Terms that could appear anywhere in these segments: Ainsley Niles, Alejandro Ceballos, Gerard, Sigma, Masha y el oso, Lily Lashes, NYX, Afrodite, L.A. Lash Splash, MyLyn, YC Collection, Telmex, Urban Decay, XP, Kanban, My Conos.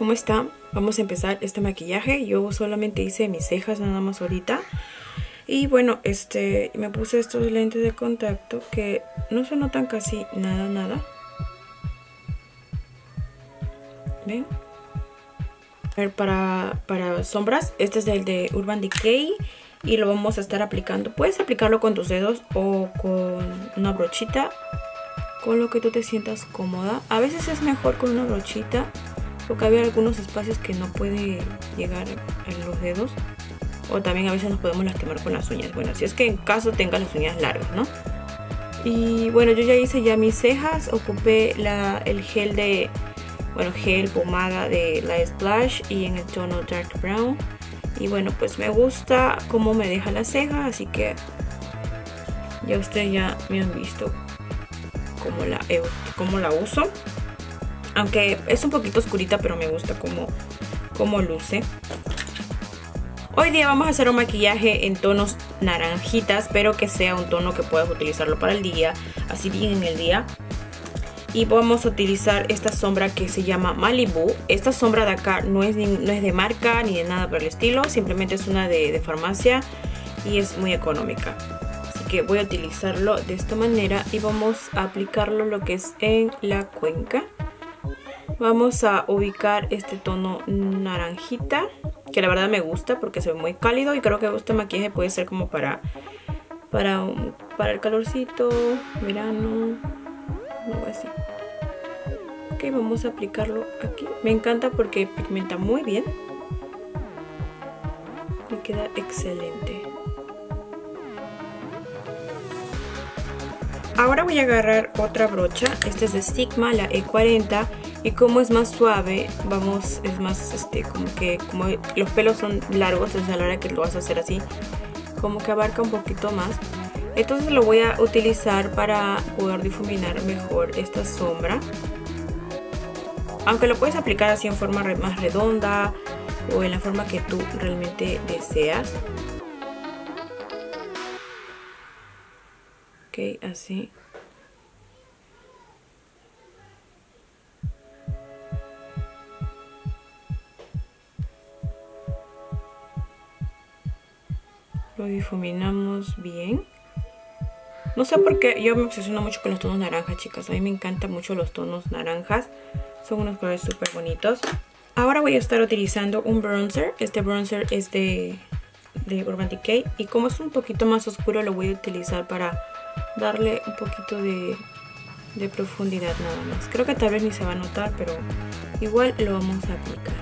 ¿cómo están? Vamos a empezar este maquillaje. Yo solamente hice mis cejas nada más ahorita. Y bueno, me puse estos lentes de contacto que no se notan casi nada. ¿Ven? A ver, para sombras, este es el de Urban Decay. Y lo vamos a estar aplicando. Puedes aplicarlo con tus dedos o con una brochita, con lo que tú te sientas cómoda. A veces es mejor con una brochita, porque hay algunos espacios que no puede llegar a los dedos. O también a veces nos podemos lastimar con las uñas. Bueno, si es que en caso tengas las uñas largas, ¿no? Y bueno, yo ya hice ya mis cejas. Ocupé el gel de... bueno, gel, pomada de L.A. Lash Splash. Y en el tono Dark Brown. Y bueno, pues me gusta cómo me deja la ceja, así que ya ustedes ya me han visto cómo la uso. Aunque es un poquito oscurita, pero me gusta cómo luce. Hoy día vamos a hacer un maquillaje en tonos naranjitas, pero que sea un tono que puedas utilizarlo para el día, así bien en el día. Y vamos a utilizar esta sombra que se llama Malibu. Esta sombra de acá no es de marca ni de nada por el estilo. Simplemente es una de farmacia y es muy económica. Así que voy a utilizarlo de esta manera y vamos a aplicarlo lo que es en la cuenca. Vamos a ubicar este tono naranjita, que la verdad me gusta porque se ve muy cálido. Y creo que este maquillaje puede ser como para el calorcito, verano... algo así. Ok, vamos a aplicarlo aquí. Me encanta porque pigmenta muy bien y queda excelente. Ahora voy a agarrar otra brocha. Esta es de Sigma, la E40, y como es más suave, vamos, es más como los pelos son largos, entonces a la hora que lo vas a hacer así, como que abarca un poquito más. Entonces lo voy a utilizar para poder difuminar mejor esta sombra. Aunque lo puedes aplicar así en forma más redonda o en la forma que tú realmente deseas. Ok, así. Lo difuminamos bien. No sé por qué yo me obsesiono mucho con los tonos naranjas, chicas. A mí me encantan mucho los tonos naranjas. Son unos colores súper bonitos. Ahora voy a estar utilizando un bronzer. Este bronzer es de Urban Decay. Y como es un poquito más oscuro, lo voy a utilizar para darle un poquito de profundidad nada más. Creo que tal vez ni se va a notar, pero igual lo vamos a aplicar.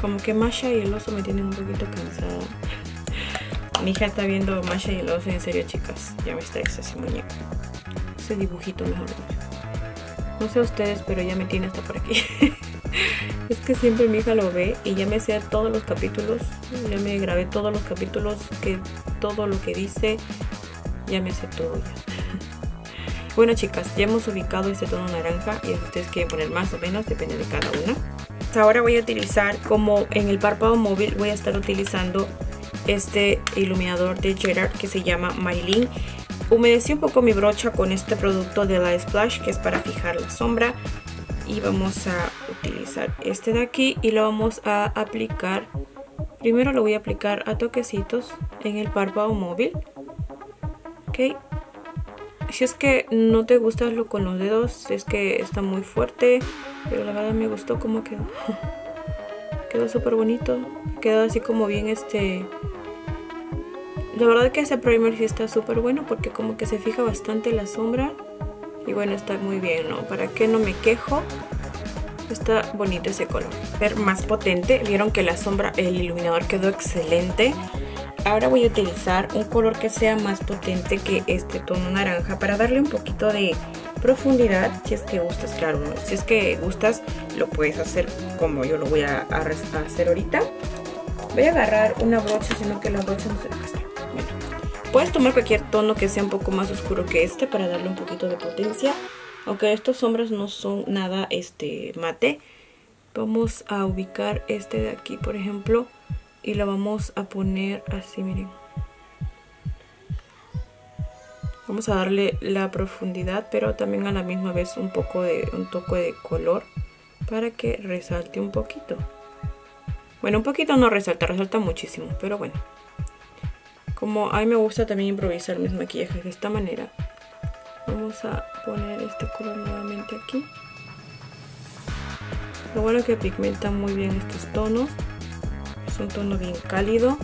Como que Masha y el oso me tienen un poquito cansada. Mi hija está viendo Masha y el oso, en serio, chicas. Ya me está ese muñeco. Ese dibujito, mejor dicho. No sé ustedes, pero ya me tiene hasta por aquí. Es que siempre mi hija lo ve y ya me sé todos los capítulos. Ya me grabé todos los capítulos, todo lo que dice. Ya me sé todo ya. Bueno, chicas, ya hemos ubicado este tono naranja y si ustedes quieren poner más o menos, depende de cada una. Ahora voy a utilizar, como en el párpado móvil, voy a estar utilizando este iluminador de Gerard que se llama MyLyn. Humedecí un poco mi brocha con este producto de L.A. Splash, que es para fijar la sombra. Y vamos a utilizar este de aquí y lo vamos a aplicar. Primero lo voy a aplicar a toquecitos en el párpado móvil. Ok. Si es que no te gusta hazlo con los dedos, si es que está muy fuerte, pero la verdad me gustó cómo quedó. Quedó súper bonito, quedó así como bien La verdad que este primer sí está súper bueno porque como que se fija bastante la sombra. Y bueno, está muy bien, ¿no? Para que no me quejo, está bonito ese color. Ver más potente, vieron que la sombra, el iluminador quedó excelente. Ahora voy a utilizar un color que sea más potente que este tono naranja para darle un poquito de profundidad. Si es que gustas, claro, ¿no? Si es que gustas, lo puedes hacer como yo lo voy a hacer ahorita. Voy a agarrar una brocha, sino que la brocha no se gasta. Bueno, puedes tomar cualquier tono que sea un poco más oscuro que este para darle un poquito de potencia. Aunque estos sombras no son nada mate. Vamos a ubicar este de aquí, por ejemplo. Y lo vamos a poner así, miren. Vamos a darle la profundidad, pero también a la misma vez un toque de color para que resalte un poquito. Bueno, un poquito no resalta, resalta muchísimo, pero bueno. Como a mí me gusta también improvisar mis maquillajes de esta manera, vamos a poner este color nuevamente aquí. Lo bueno es que pigmenta muy bien estos tonos. Es un tono bien cálido.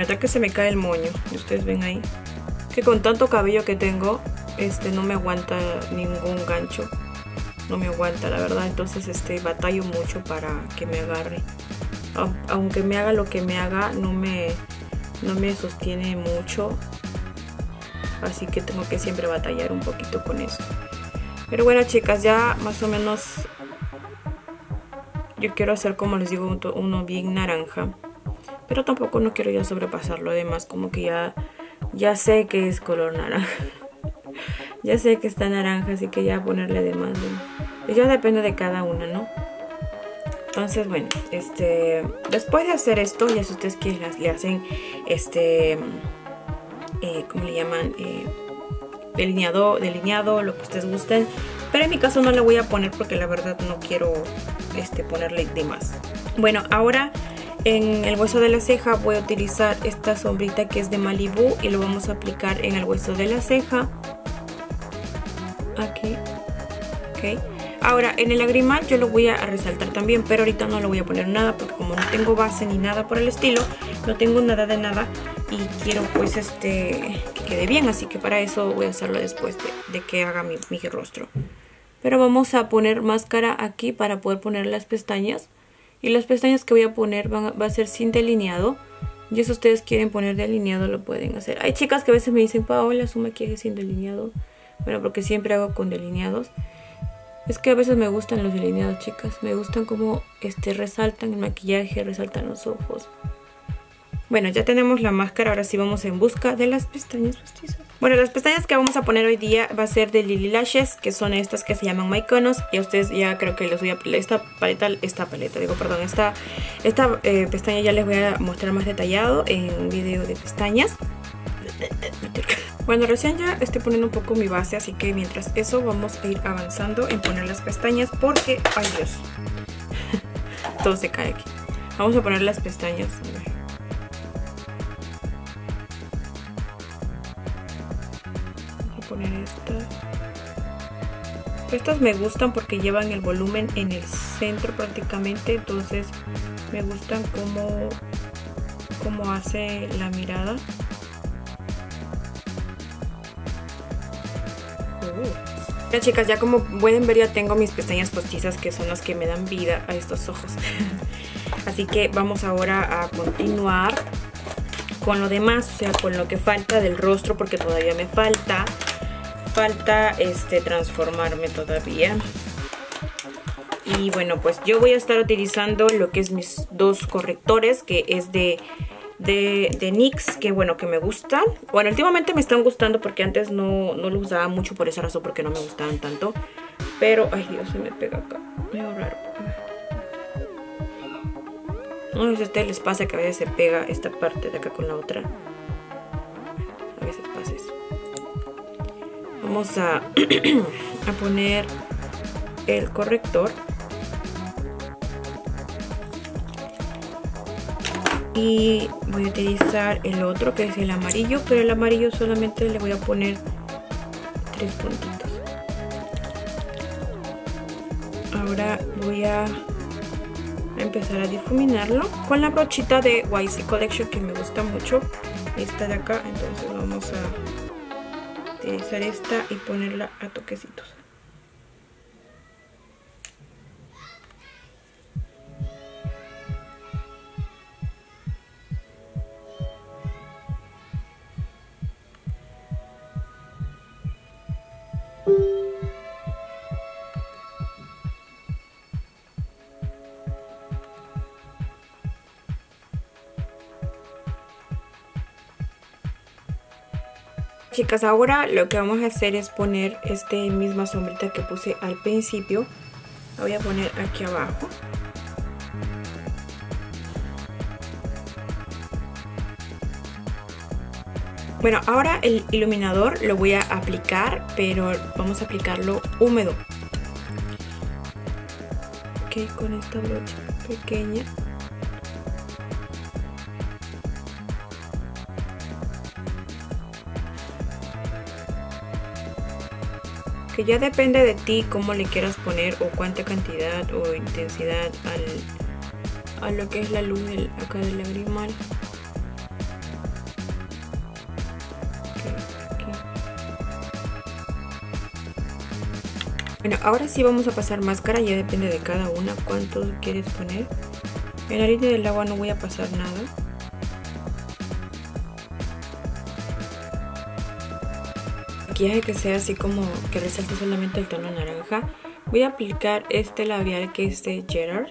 Hasta que se me cae el moño, y ustedes ven ahí que con tanto cabello que tengo, no me aguanta ningún gancho, no me aguanta la verdad. Entonces batallo mucho para que me agarre, aunque me haga lo que me haga, no me sostiene mucho, así que tengo que siempre batallar un poquito con eso. Pero bueno, chicas, ya más o menos yo quiero hacer, como les digo, uno bien naranja. Pero tampoco no quiero ya sobrepasarlo, además como que ya sé que es color naranja. Ya sé que está naranja, así que ya ponerle de más. Ya depende de cada una, ¿no? Entonces, bueno, después de hacer esto, ya si ustedes quieren, le hacen ¿cómo le llaman? Delineado, lo que ustedes gusten. Pero en mi caso no le voy a poner porque la verdad no quiero ponerle de más. Bueno, ahora... en el hueso de la ceja voy a utilizar esta sombrita que es de Malibu y lo vamos a aplicar en el hueso de la ceja. Aquí. Ok. Ahora, en el lagrimal yo lo voy a resaltar también, pero ahorita no le voy a poner nada porque como no tengo base ni nada por el estilo, no tengo nada de nada y quiero pues que quede bien. Así que para eso voy a hacerlo después de que haga mi rostro. Pero vamos a poner máscara aquí para poder poner las pestañas. Y las pestañas que voy a poner va a ser sin delineado. Y si ustedes quieren poner delineado lo pueden hacer. Hay chicas que a veces me dicen, Paola, su maquillaje sin delineado. Bueno, porque siempre hago con delineados. Es que a veces me gustan los delineados, chicas. Me gustan como resaltan el maquillaje, resaltan los ojos. Bueno, ya tenemos la máscara. Ahora sí vamos en busca de las pestañas postizas. Bueno, las pestañas que vamos a poner hoy día va a ser de Lily Lashes, que son estas que se llaman My Conos. Y a ustedes ya creo que les voy a... Esta pestaña ya les voy a mostrar más detallado en un video de pestañas. Bueno, recién ya estoy poniendo un poco mi base, así que mientras eso vamos a ir avanzando en poner las pestañas porque... ¡ay, Dios! Todo se cae aquí. Vamos a poner las pestañas. A ver. Poner estas me gustan porque llevan el volumen en el centro prácticamente, entonces me gustan como hace la mirada. Bueno, chicas, ya como pueden ver ya tengo mis pestañas postizas que son las que me dan vida a estos ojos. Así que vamos ahora a continuar con lo demás, o sea, con lo que falta del rostro, porque todavía me falta transformarme todavía. Y bueno, pues yo voy a estar utilizando lo que es mis dos correctores, que es de NYX, que bueno, que me gustan. Bueno, últimamente me están gustando porque antes no los usaba mucho por esa razón, porque no me gustaban tanto. Pero, ay Dios, se me pega acá, medio raro. No sé si a ustedes les pasa que a veces se pega esta parte de acá con la otra. A veces pasa eso. Vamos a poner el corrector. Y voy a utilizar el otro que es el amarillo, pero el amarillo solamente le voy a poner 3 puntitos. Ahora voy a empezar a difuminarlo con la brochita de YC Collection que me gusta mucho. Esta de acá, entonces vamos a utilizar esta y ponerla a toquecitos. Chicas, ahora lo que vamos a hacer es poner esta misma sombrita que puse al principio. La voy a poner aquí abajo. Bueno, ahora el iluminador lo voy a aplicar, pero vamos a aplicarlo húmedo. Ok, con esta brocha pequeña. Que ya depende de ti cómo le quieras poner o cuánta cantidad o intensidad a lo que es la luz acá del lagrimal. Bueno, ahora sí vamos a pasar máscara, ya depende de cada una cuánto quieres poner. En la línea del agua no voy a pasar nada. Maquillaje que sea así como que resalte solamente el tono naranja. Voy a aplicar este labial que es de Gerard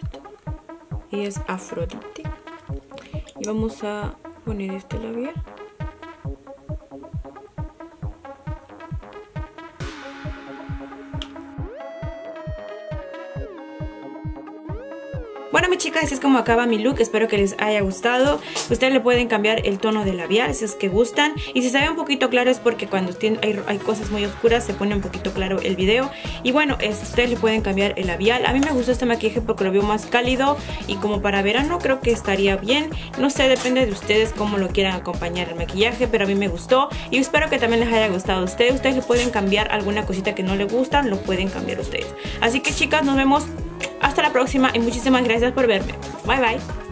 y es Afrodite. Y vamos a poner este labial. Bueno, mis chicas, así es como acaba mi look. Espero que les haya gustado. Ustedes le pueden cambiar el tono de labial si es que gustan. Y si se ve un poquito claro es porque cuando hay cosas muy oscuras se pone un poquito claro el video. Y bueno, ustedes le pueden cambiar el labial. A mí me gustó este maquillaje porque lo veo más cálido. Y como para verano creo que estaría bien. No sé, depende de ustedes cómo lo quieran acompañar el maquillaje. Pero a mí me gustó. Y espero que también les haya gustado a ustedes. Ustedes le pueden cambiar alguna cosita que no les gustan. Lo pueden cambiar ustedes. Así que, chicas, nos vemos. Hasta la próxima y muchísimas gracias por verme. Bye, bye.